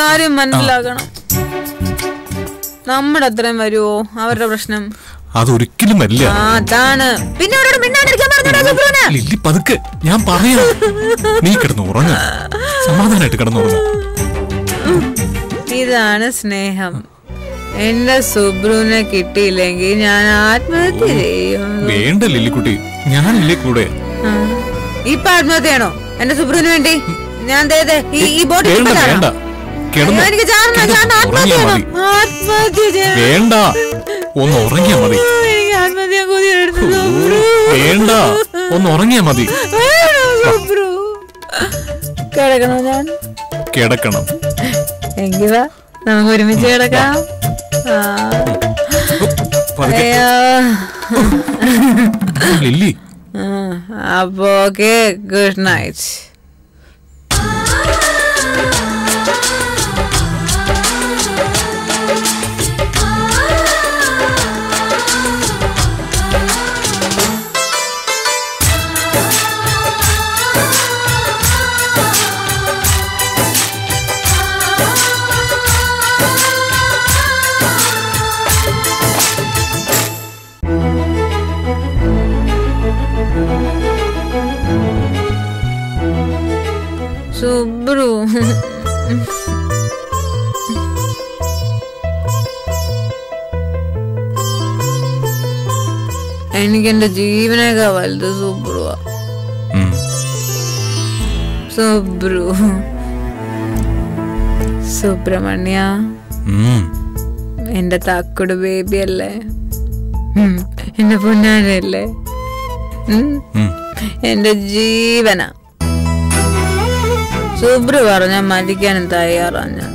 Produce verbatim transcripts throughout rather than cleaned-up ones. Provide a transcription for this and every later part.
കാര്യം മനസ്സിലാക്കണം. നമ്മുടെ അത്രയും വരുമോ അവരുടെ പ്രശ്നം? അതൊരിക്കലും വരില്ല. അതാണ് പിന്നെ അവരോട് മിണ്ടാണ്ടിരിക്കാൻ പറഞ്ഞോടാ ലില്ലി. പതുക്കെ ഞാൻ പറയാം. നീ കിടന്നു ഉറങ്ങ, സമാധാനമായിട്ട് കിടന്നുറങ്ങ. ഇതാണ് സ്നേഹം. എന്റെ സുബ്രുവിനെ കിട്ടിയില്ലെങ്കിൽ ഞാൻ ആത്മഹത്യ ചെയ്യും. വേണ്ട ലില്ലിക്കുട്ടി, ഞാനില്ലേ കൂടെ. ഇപ്പൊ ആത്മഹത്യയാണോ എന്റെ സുബ്രുവിന് വേണ്ടി? ഞാൻ ഒന്നുറങ്ങിയാ മതി. വേണ്ട, ഒന്നുറങ്ങിയാ മതി. കിടക്കണോ? ഞാൻ കിടക്കണം. എങ്കിലാ നമുക്ക് ഒരുമിച്ച് കിടക്കാം. അപ്പൊ ഓക്കെ, ഗുഡ് നൈറ്റ്. സുബ്രു, എനിക്കെന്റെ ജീവനേക്കാ വലുത് സുബ്രുവാ. സുബ്രു സുബ്രഹ്മണ്യ, എന്റെ താക്കോട് ബേബി അല്ലേ, എന്റെ പൊന്നാനല്ലേ, എന്റെ ജീവന. സുബ്രു പറഞ്ഞ മരിക്കാനും തയ്യാറാണ് ഞാൻ.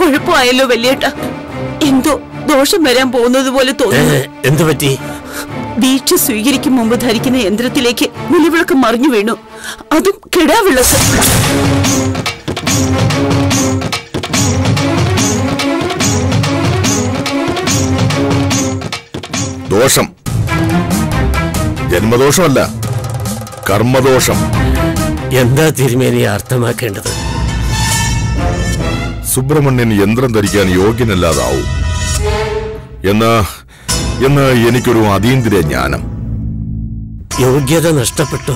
കുഴപ്പമായല്ലോ വലിയേട്ടാ, എന്തോ ദോഷം വരാൻ പോകുന്നത് പോലെ തോന്നുന്നു. എന്തു പറ്റി? ദീക്ഷ സ്വീകരിക്കും മുമ്പ് ധരിക്കുന്ന യന്ത്രത്തിലേക്ക് നിലവിളക്ക് മറിഞ്ഞു വീണു. അതും കിടാവിളക്ക്. ദോഷം ജന്മദോഷമല്ല, കർമ്മദോഷം. എന്താ തിരുമേനി അർത്ഥമാക്കേണ്ടത്? സുബ്രഹ്മണ്യൻ യന്ത്രം ധരിക്കാൻ യോഗ്യനല്ലാതാവും എന്ന് എന്ന് എനിക്കൊരു അതീന്ദ്രിയ ജ്ഞാനം. യോഗ്യത നഷ്ടപ്പെട്ടു.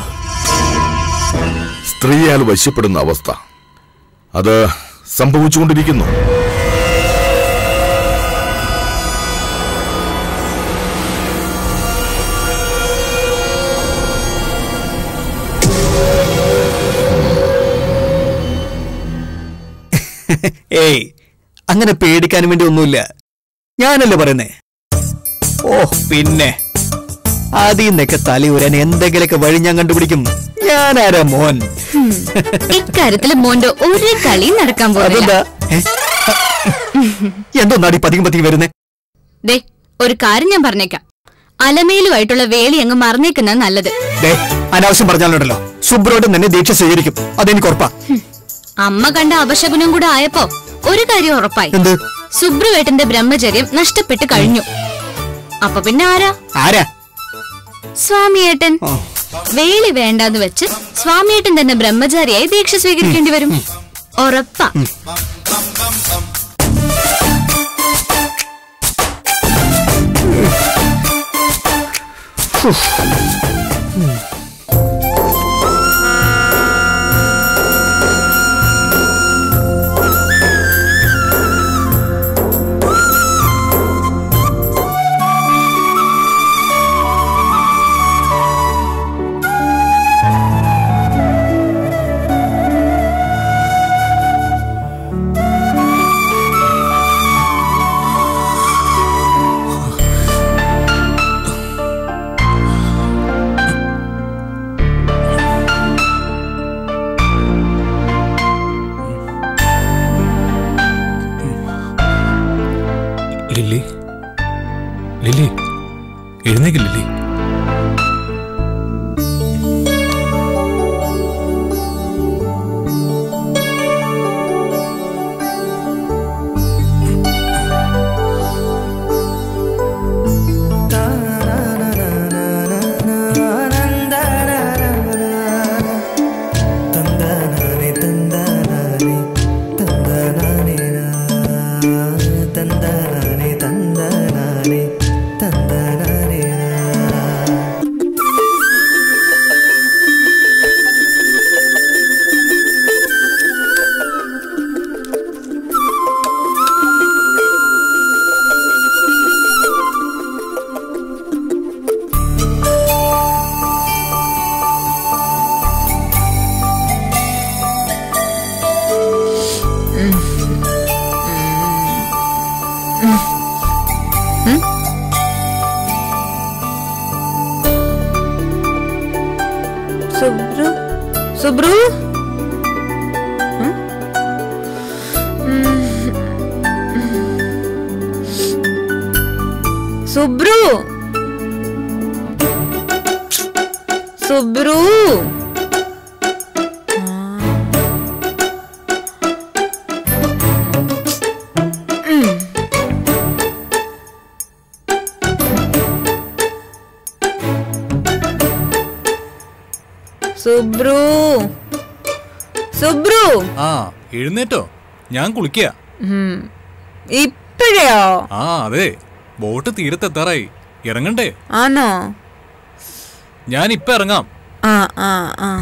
സ്ത്രീയാൽ വശ്യപ്പെടുന്ന അവസ്ഥ, അത് സംഭവിച്ചുകൊണ്ടിരിക്കുന്നു. ഏയ്, അങ്ങനെ പേടിക്കാൻ വേണ്ടി ഒന്നുമില്ല. ഞാനല്ലേ പറയുന്നേ? ഓ പിന്നെ, ആദ്യം നിന്നൊക്കെ തലയുരാൻ എന്തെങ്കിലൊക്കെ വഴി ഞാൻ കണ്ടുപിടിക്കും. ഞാനാരാ മോൻ? ഇക്കാര്യത്തില് മോന്റെ ഒരു കളി നടക്കാൻ പോകുന്നില്ല. എന്തോന്നാടി പതിക്കും പതിക്കും വരുന്നേ? ദേ ഒരു കാര്യം ഞാൻ പറഞ്ഞേക്കാം, അലമേലുമായിട്ടുള്ള വേലി അങ്ങ് മറന്നേക്കുന്ന നല്ലത്. അനാവശ്യം പറഞ്ഞാലുണ്ടല്ലോ സുബ്രോട്ട് നിന്നെ ദീക്ഷ സ്വീകരിക്കും, അതെനിക്ക് ഉറപ്പാ. അമ്മ കണ്ട അപശകുനം കൂടെ ആയപ്പോ ഒരു കാര്യം ഉറപ്പായി, സുബ്രുവേട്ടന്റെ ബ്രഹ്മചര്യം നഷ്ടപ്പെട്ട് കഴിഞ്ഞു. അപ്പൊ പിന്നെ ആരാ? ആരാ? സ്വാമിയേട്ടൻ. വേളി വേണ്ടാന്ന് വെച്ച് സ്വാമിയേട്ടൻ തന്നെ ബ്രഹ്മചാരിയായി ദീക്ഷ സ്വീകരിക്കേണ്ടി വരും, ഉറപ്പാ. ലില്ലി, ലില്ലി എഴുന്നേക്ക് ലില്ലി. എഴുന്നേറ്റോ, ഞാൻ കുളിക്കാ. ഇപ്പഴോ? ആ അതെ, ബോട്ട് തീരത്തെത്താറായി. ഇറങ്ങണ്ടേ? ആണോ? ഞാൻ ഇപ്പൊ ഇറങ്ങാം. ആ ആ ആ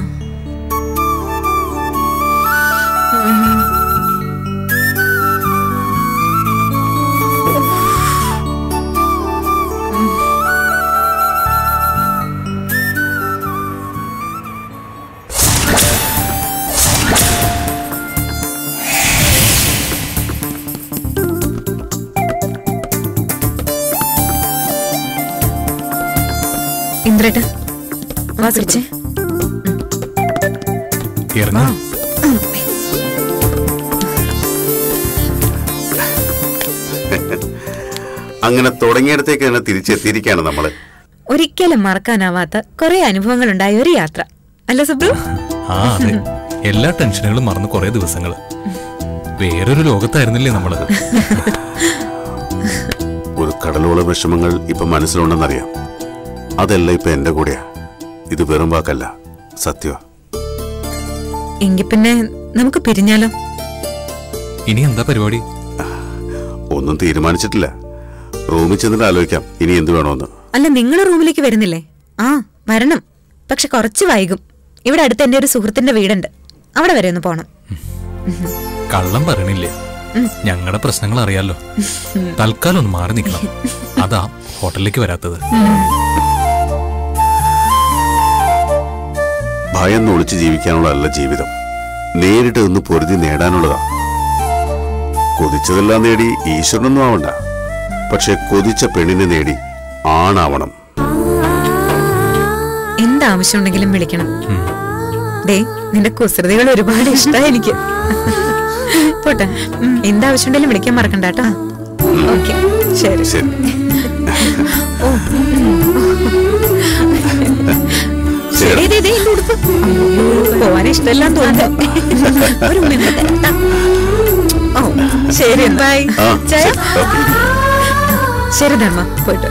അങ്ങനെ തുടങ്ങിയിടത്തേക്ക് തന്നെ തിരിച്ചെത്തിയിരിക്കുകയാണ് നമ്മള്. ഒരിക്കലും മറക്കാനാവാത്ത കുറെ അനുഭവങ്ങൾ ഉണ്ടായ ഒരു യാത്ര അല്ല സുബ്രു? എല്ലാ ടെൻഷനുകളും മറന്ന് കുറെ ദിവസങ്ങള് വേറൊരു ലോകത്തായിരുന്നില്ലേ നമ്മള്. ഒരു കടലോള വിഷമങ്ങൾ ഇപ്പൊ മനസ്സിലുണ്ടെന്നറിയാം. അതെല്ലാം ഇപ്പൊ എന്റെ കൂടെയാ. ഇത് വെറും വാക്കല്ല, സത്യവ. എങ്കിൽ പിന്നെ നമുക്ക് പിരിഞ്ഞാലോ? ഇനി എന്താ പരിപാടി? ഒന്നും തീരുമാനിച്ചിട്ടില്ല. റൂമിൽ ചെന്നിട്ട് ആലോചിക്കാം ഇനി എന്ത് വേണോന്ന്. അല്ല, നിങ്ങൾ റൂമിലേക്ക് വരുന്നില്ലേ? ആ വരണം, പക്ഷെ കുറച്ച് വൈകും. ഇവിടെ അടുത്ത് എന്റെ ഒരു സുഹൃത്തിന്റെ വീടുണ്ട്, അവിടെ വരെ ഒന്ന് പോണം. കള്ളം പറയണില്ലേ, ഞങ്ങളുടെ പ്രശ്നങ്ങൾ അറിയാലോ. തൽക്കാലം ഒന്ന് മാറി നിൽക്കണം, അതാ ഹോട്ടലിലേക്ക് വരാത്തത്. ഭയം ഒളിച്ച് ജീവിക്കാനുള്ളതല്ല ജീവിതം, നേരിട്ട് ഒന്ന് പൊരുതി നേടാനുള്ളതാ. കൊതിച്ചതെല്ലാം നേടി ഈശ്വരനൊന്നും ആവണ്ട, പക്ഷെ കൊതിച്ച പെണ്ണിനെ നേടി ആണാവണം. എന്താവശ്യമുണ്ടെങ്കിലും വിളിക്കണം. ദേ, നിന്റെ കുസൃതികൾ ഒരുപാട് ഇഷ്ടാ എനിക്ക്. പോട്ടെ, എന്താവശ്യമുണ്ടെങ്കിലും വിളിക്കാൻ മറക്കണ്ട കേട്ടോ. ഓക്കെ, ശരി ശരി. പോവാനിഷ്ടമെല്ലാം തോന്നുന്നു. ഒരു മിനിറ്റ്. ഓ ശരി, ബൈ. ശരി ധർമ്മ, പോയിട്ട്.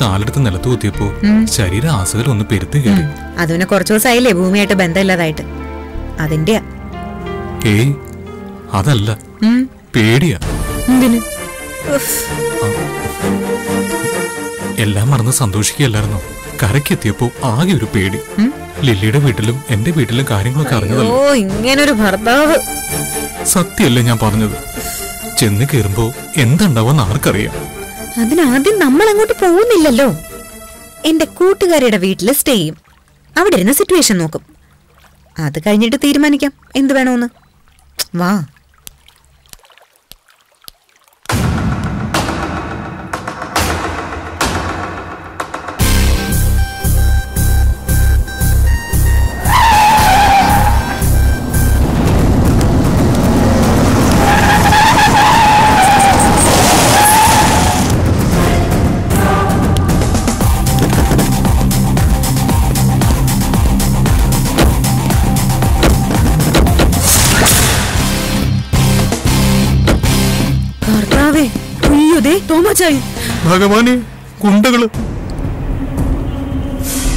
കാലെടുത്ത് നിലത്ത് കുത്തിയപ്പോ ശരീരം ആസകലം ഒന്ന് പെരുത്ത് കയറി. അതിന് കുറച്ചു ദിവസമായില്ലേ ഭൂമിയായിട്ട് ബന്ധമില്ലാതായിട്ട്, അതിന്റെ അതല്ല, പേടിയാ. എല്ലാം മറന്ന് സന്തോഷിക്കുകയല്ലായിരുന്നു, കരക്കെത്തിയപ്പോ ആകെ ഒരു പേടി. ലില്ലിയുടെ വീട്ടിലും എന്റെ വീട്ടിലും കാര്യങ്ങളൊക്കെ അറിഞ്ഞതല്ലോ. ഇങ്ങനൊരു ഭർത്താവ്. സത്യമല്ലേ ഞാൻ പറഞ്ഞത്? ചെന്ന് കയറുമ്പോ എന്തുണ്ടാവുമെന്ന് ആർക്കറിയാം. അതിനാദ്യം നമ്മൾ അങ്ങോട്ട് പോകുന്നില്ലല്ലോ. എന്റെ കൂട്ടുകാരിയുടെ വീട്ടില് സ്റ്റേ ചെയ്യും, അവിടെ ഇരുന്ന സിറ്റുവേഷൻ നോക്കും. അത് കഴിഞ്ഞിട്ട് തീരുമാനിക്കാം എന്ത് വേണോന്ന്. വാ. ഭഗവാനെ, ഗുണ്ടകള്.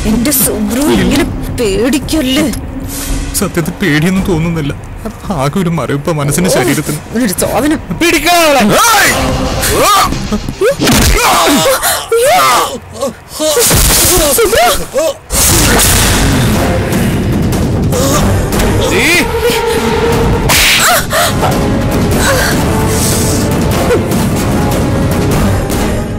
എന്റെ സുബ്രു ഇങ്ങനെ പേടിക്കല്ലേ. സത്യത്തിൽ പേടിയൊന്നും തോന്നുന്നില്ല, ആകെ ഒരു മരവിപ്പ മനസ്സിന് ശരീരത്തിന്.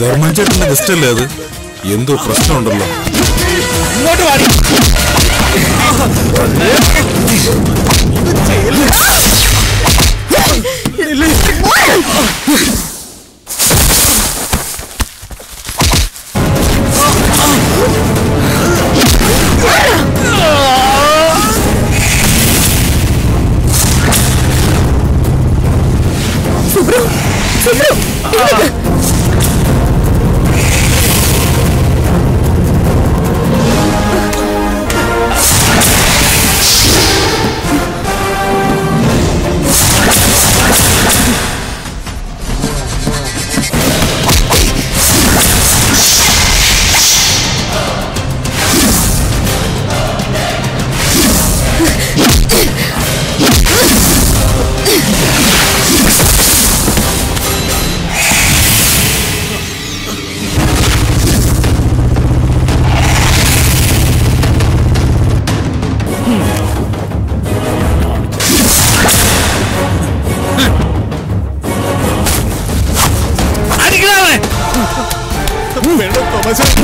ധർമ്മചേട്ടന്റെ ഗസ്റ്റല്ലേ അത്? എന്തോ പ്രശ്നമുണ്ടല്ലോ. Subru, Subru,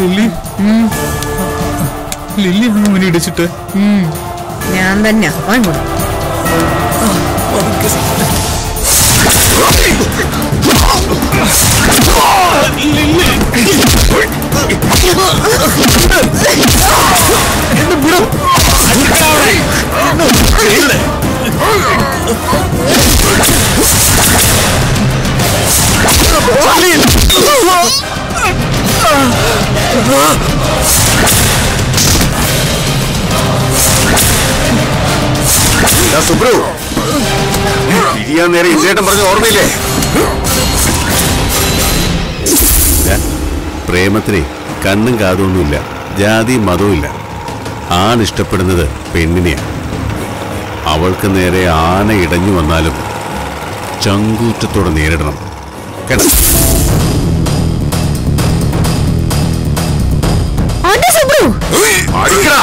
Lily, hmm. Lily, how many did you take? Hmm. I'm done now. I'm done. Oh, that's a brew. You're married, you're not going to be there. Prematri, Kanangado Nula, Jadi Madula, An is stupid another, Pendinia. Our canary, Anna, Edanu, and Nalu Changu to Tornadrum. Are you going to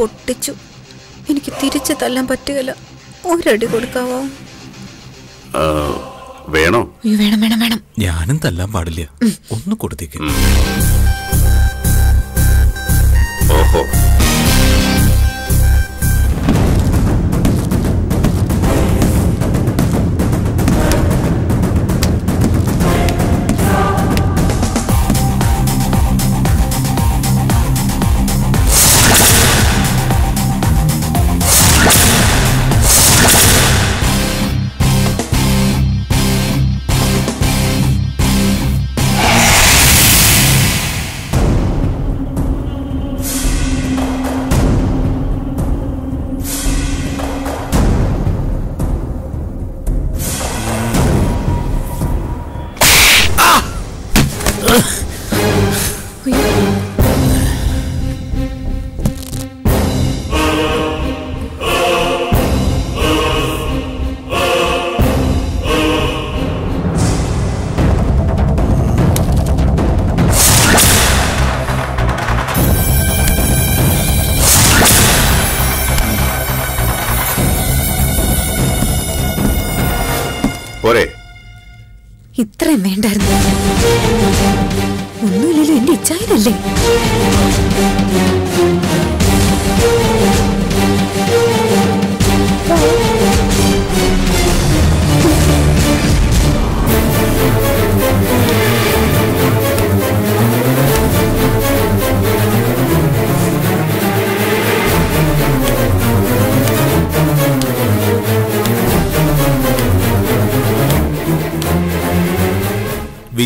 പൊട്ടിച്ചു എനിക്ക് തിരിച്ചു തല്ലാൻ പറ്റില്ല ഒരടി കൊടുക്കാവോ വേണോ നീ വേണം വേണം വേണം ഞാനും തല്ലാൻ പാടില്ല ഒന്ന് കൊടുത്തേക്ക് ഓഹോ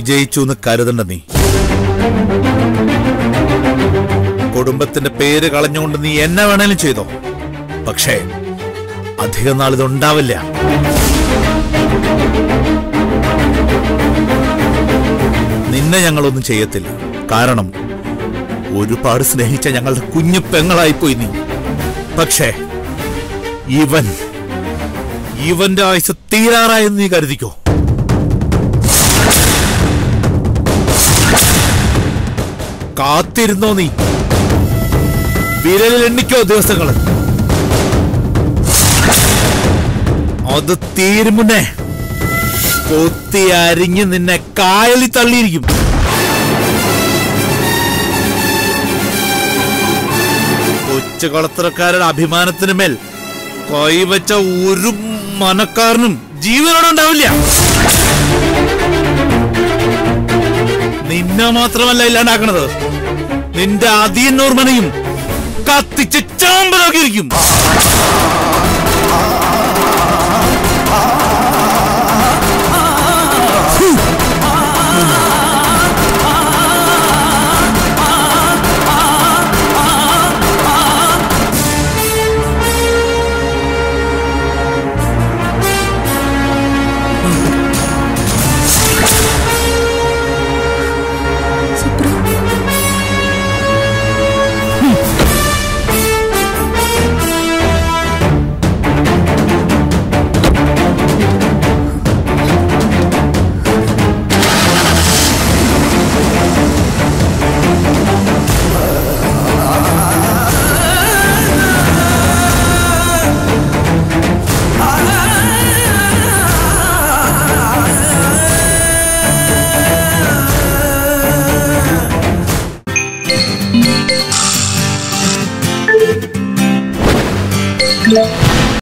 വിജയിച്ചു എന്ന് കരുതണ്ട. നീ കുടുംബത്തിന്റെ പേര് കളഞ്ഞുകൊണ്ട് നീ എന്നെ വേണേലും ചെയ്തോ, പക്ഷേ അധികം നാൾ ഇതുണ്ടാവില്ല. നിന്നെ ഞങ്ങളൊന്നും ചെയ്യത്തില്ല, കാരണം ഒരുപാട് സ്നേഹിച്ച ഞങ്ങളുടെ കുഞ്ഞു പെങ്ങളായിപ്പോയി നീ. പക്ഷേ ഇവൻ ഇവന്റെ ആയുസ് തീരാറായെന്ന് നീ കരുതിക്കോ. കാത്തിരുന്നോ നീ, വിരലിൽ എണ്ണിക്കോ ദിവസങ്ങള്. അത് തീരുമുന്നേ കൊത്തി അരിഞ്ഞ് നിന്നെ കായലിൽ തള്ളിയിരിക്കും. കൊച്ചു കളത്രക്കാരുടെ അഭിമാനത്തിന് മേൽ കൈവച്ച ഒരു മനക്കാരനും ജീവനോടെ ഉണ്ടാവില്ല. നിന്നെ മാത്രമല്ല ഇല്ലാണ്ടാക്കണത്, നിന്റെ അധീനോർമ്മനയും കത്തിച്ച് ചാമ്പലാക്കിയിരിക്കും.